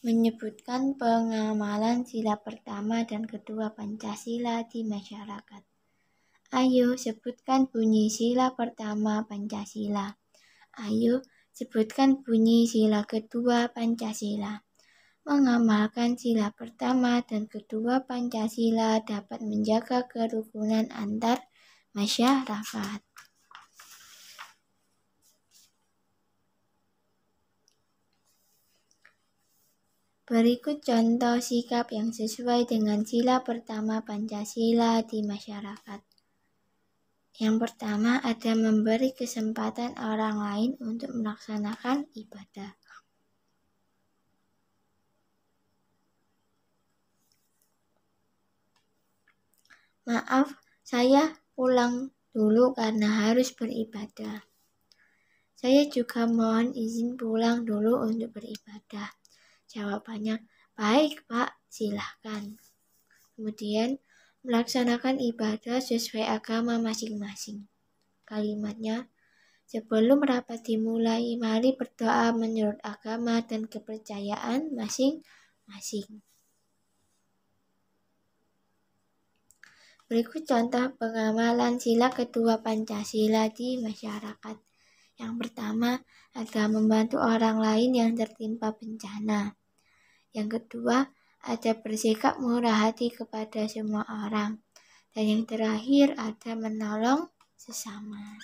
menyebutkan pengamalan sila pertama dan kedua Pancasila di masyarakat. Ayo, sebutkan bunyi sila pertama Pancasila. Ayo, sebutkan bunyi sila kedua Pancasila. Mengamalkan sila pertama dan kedua Pancasila dapat menjaga kerukunan antar masyarakat. Berikut contoh sikap yang sesuai dengan sila pertama Pancasila di masyarakat. Yang pertama, ada memberi kesempatan orang lain untuk melaksanakan ibadah. Maaf, saya pulang dulu karena harus beribadah. Saya juga mohon izin pulang dulu untuk beribadah. Jawabannya, baik Pak, silahkan. Kemudian, melaksanakan ibadah sesuai agama masing-masing. Kalimatnya, sebelum rapat dimulai, mari berdoa menurut agama dan kepercayaan masing-masing. Berikut contoh pengamalan sila kedua Pancasila di masyarakat. Yang pertama, ada membantu orang lain yang tertimpa bencana. Yang kedua, ada bersikap murah hati kepada semua orang. Dan yang terakhir, ada menolong sesama.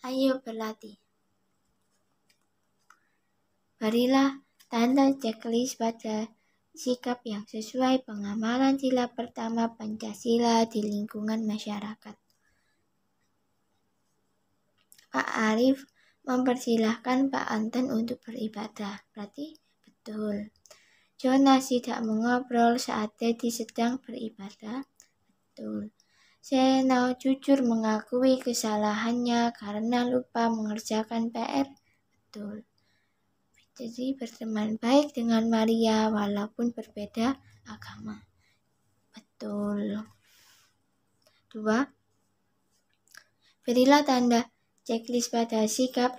Ayo berlatih. Berilah tanda checklist pada sikap yang sesuai pengamalan sila pertama Pancasila di lingkungan masyarakat. Pak Arif mempersilahkan Pak Anton untuk beribadah. Berarti betul. Jonas tidak mengobrol saat Dedi sedang beribadah. Betul. Senau jujur mengakui kesalahannya karena lupa mengerjakan PR. Betul. Jadi berteman baik dengan Maria walaupun berbeda agama. Betul. 2. Berilah tanda checklist pada sikap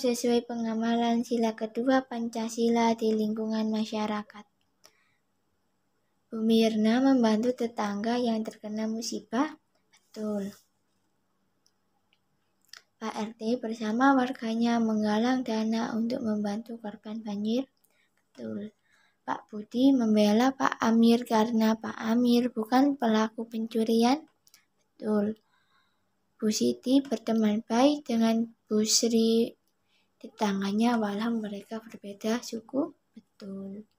sesuai pengamalan sila kedua Pancasila di lingkungan masyarakat. Umirna membantu tetangga yang terkena musibah. Betul. Pak RT bersama warganya menggalang dana untuk membantu korban banjir. Betul. Pak Budi membela Pak Amir karena Pak Amir bukan pelaku pencurian. Betul. Bu Siti berteman baik dengan Bu Sri tetangganya walau mereka berbeda suku. Betul.